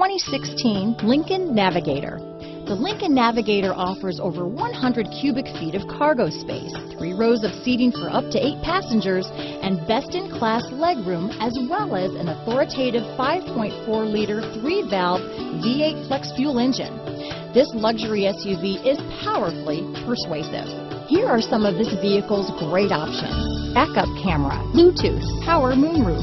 2016 Lincoln Navigator. The Lincoln Navigator offers over 100 cubic feet of cargo space, 3 rows of seating for up to 8 passengers, and best-in-class legroom, as well as an authoritative 5.4-liter 3-valve V8 flex fuel engine. This luxury SUV is powerfully persuasive. Here are some of this vehicle's great options: backup camera, Bluetooth, power moonroof,